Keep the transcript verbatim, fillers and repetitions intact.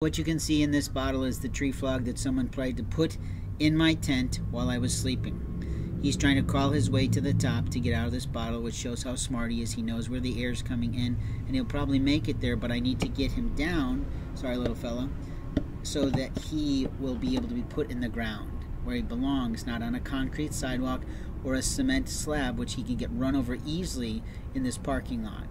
What you can see in this bottle is the tree frog that someone tried to put in my tent while I was sleeping. He's trying to crawl his way to the top to get out of this bottle, which shows how smart he is. He knows where the air's coming in, and he'll probably make it there, but I need to get him down, sorry little fella, so that he will be able to be put in the ground where he belongs, not on a concrete sidewalk or a cement slab, which he can get run over easily in this parking lot.